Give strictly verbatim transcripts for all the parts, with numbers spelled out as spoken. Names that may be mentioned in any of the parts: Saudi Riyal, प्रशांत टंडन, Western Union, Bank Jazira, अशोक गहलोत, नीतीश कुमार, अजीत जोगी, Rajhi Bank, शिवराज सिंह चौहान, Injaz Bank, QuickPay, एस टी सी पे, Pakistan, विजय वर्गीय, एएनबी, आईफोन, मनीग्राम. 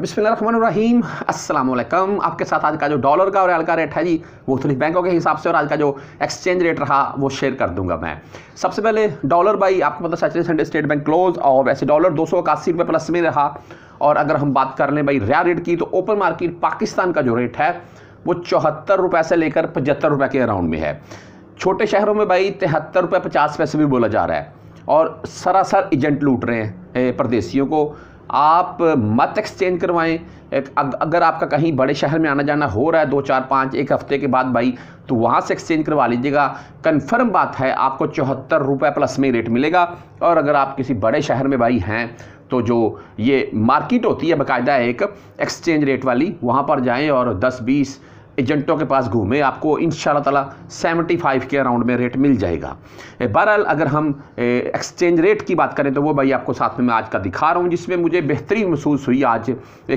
बिस्मिल्लाहिर्रहमानिर्रहीम अस्सलाम वालेकुम। आपके साथ आज का जो डॉलर का और रियाल का रेट है जी वो मुख्तलिफ बैंकों के हिसाब से और आज का जो एक्सचेंज रेट रहा वो शेयर कर दूंगा मैं। सबसे पहले डॉलर बाई आपको पता Saturday Sunday State Bank close और वैसे डॉलर दो सौ इक्यासी रुपये प्लस में रहा। और अगर हम बात कर लें भाई रियाल रेट की तो ओपन मार्केट पाकिस्तान का जो रेट है वो चौहत्तर रुपये से लेकर पचहत्तर रुपये के अराउंड में है। छोटे शहरों में भाई तिहत्तर रुपये पचास पैसे भी बोला जा रहा है और सरासर एजेंट लूट रहे हैं परदेशियों को। आप मत एक्सचेंज करवाएं। अगर आपका कहीं बड़े शहर में आना जाना हो रहा है दो चार पाँच एक हफ्ते के बाद भाई तो वहाँ से एक्सचेंज करवा लीजिएगा। कन्फर्म बात है आपको चौहत्तर रुपये प्लस में रेट मिलेगा। और अगर आप किसी बड़े शहर में भाई हैं तो जो ये मार्केट होती है बाकायदा एक एक्सचेंज रेट वाली वहाँ पर जाएँ और दस बीस एजेंटों के पास घूमे, आपको इंशाल्लाह ताला पचहत्तर के अराउंड में रेट मिल जाएगा। बहरहाल अगर हम एक्सचेंज रेट की बात करें तो वो भाई आपको साथ में मैं आज का दिखा रहा हूँ जिसमें मुझे बेहतरीन महसूस हुई आज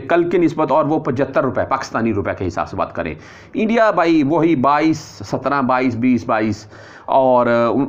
कल की निस्बत। और वो पचहत्तर रुपये पाकिस्तानी रुपये के हिसाब से बात करें। इंडिया भाई वही बाईस सत्रह बाईस बीस बाईस और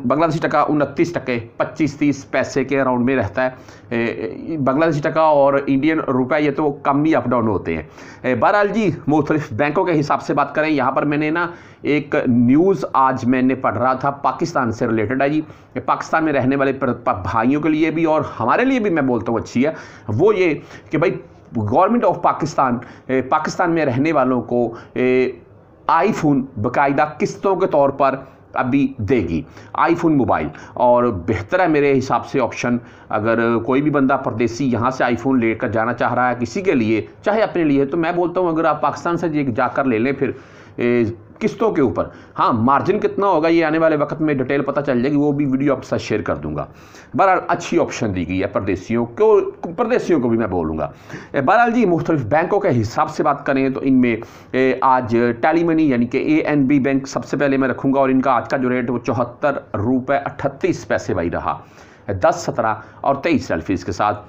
बांग्लादेशी टका उनतीस टके पच्चीस तीस पैसे के अराउंड में रहता है। बांग्लादेशी टका और इंडियन रुपया ये तो कम ही अप डाउन होते हैं। बहरहाल जी मुख्तलिफ बैंकों के हिसाब से बात करें। यहाँ पर मैंने ना एक न्यूज़ आज मैंने पढ़ रहा था पाकिस्तान से रिलेटेड है जी, पाकिस्तान में रहने वाले भाइयों के लिए भी और हमारे लिए भी मैं बोलता हूँ अच्छी है। वो ये कि भाई गवर्नमेंट ऑफ पाकिस्तान पाकिस्तान में रहने वालों को आईफोन बाकायदा किस्तों के तौर पर अभी देगी आईफोन मोबाइल। और बेहतर है मेरे हिसाब से ऑप्शन, अगर कोई भी बंदा परदेसी यहाँ से आईफोन लेकर जाना चाह रहा है किसी के लिए चाहे अपने लिए तो मैं बोलता हूँ अगर आप पाकिस्तान से जाकर ले लें फिर ए, किस्तों के ऊपर। हाँ मार्जिन कितना होगा ये आने वाले वक्त में डिटेल पता चल जाएगी, वो भी वीडियो आपके साथ शेयर कर दूंगा। बहरहाल अच्छी ऑप्शन दी गई है परदेशियों को परदेशियों को भी मैं बोलूँगा। बहरहाल जी मुख्तलिफ बैंकों के हिसाब से बात करें तो इनमें आज टेली मनी यानी कि एएनबी बैंक सबसे पहले मैं रखूँगा और इनका आज का जो रेट वो चौहत्तर रुपये अट्ठतीस पैसे भाई रहा दस सत्रह और तेईस सेल्फीज के साथ।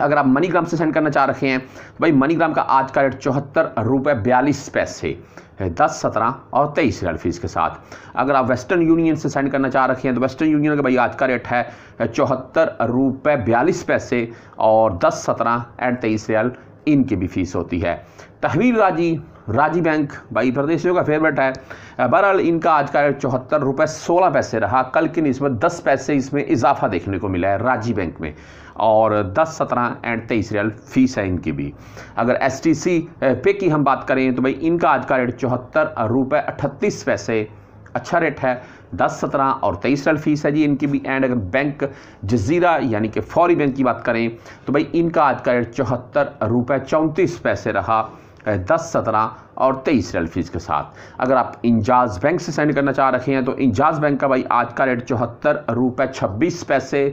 अगर आप मनीग्राम से सेंड करना चाह रहे हैं तो भाई मनीग्राम का आज का रेट चौहत्तर रुपये बयालीस पैसे दस सत्रह और तेईस रियाल फीस के साथ। अगर आप वेस्टर्न यूनियन से सेंड करना चाह रखे हैं तो वेस्टर्न यूनियन का भाई आज का रेट है चौहत्तर रुपये बयालीस पैसे और दस सत्रह एंड तेईस रियाल इनकी भी फीस होती है। तहवील राजी राजी बैंक भाई प्रदेशियों का फेवरेट है। बहरहाल इनका आज का रेट चौहत्तर रुपये सोलह पैसे रहा, कल की निस्बत दस पैसे इसमें इजाफा देखने को मिला है राजी बैंक में। और दस सत्रह एंड तेईस रियाल फीस है इनकी भी। अगर एस टी सी पे की हम बात करें तो भाई इनका आज का रेट चौहत्तर रुपये अट्ठतीस पैसे अच्छा रेट है, दस सत्रह और तेईस रियाल फीस है जी इनकी भी। एंड अगर बैंक जजीरा यानी कि फौरी बैंक की बात करें तो भाई इनका आज का रेट चौहत्तर रुपये चौंतीस पैसे रहा दस सत्रह और तेईस रियाल फीस के साथ। अगर आप इंजाज बैंक से सेंड करना चाह रखे हैं तो इंजाज बैंक का भाई आज का रेट चौहत्तर रुपये छब्बीस पैसे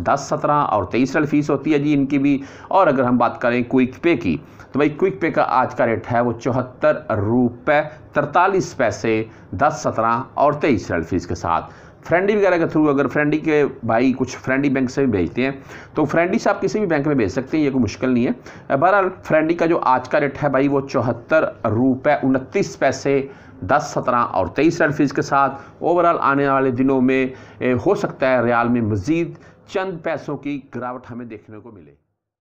दस सत्रह और तेईस रियाल फीस होती है जी इनकी भी। और अगर हम बात करें क्विक पे की तो भाई क्विक पे का आज का रेट है वो चौहत्तर रुपये तरतालीस पैसे दस सत्रह और तेईस रियाल फीस के साथ। फ्रेंडली वगैरह के थ्रू अगर फ्रेंडली के भाई कुछ फ्रेंडली बैंक से भी भेजते हैं तो फ्रेंडली से आप किसी भी बैंक में भेज सकते हैं, ये कोई मुश्किल नहीं है। बहरहाल फ्रेंडली का जो आज का रेट है भाई वो चौहत्तर रुपये उनतीस पैसे दस सत्रह और तेईस रियाल फीस के साथ। ओवरऑल आने वाले दिनों में हो सकता है रियाल में मज़ीद चंद पैसों की गिरावट हमें देखने को मिले।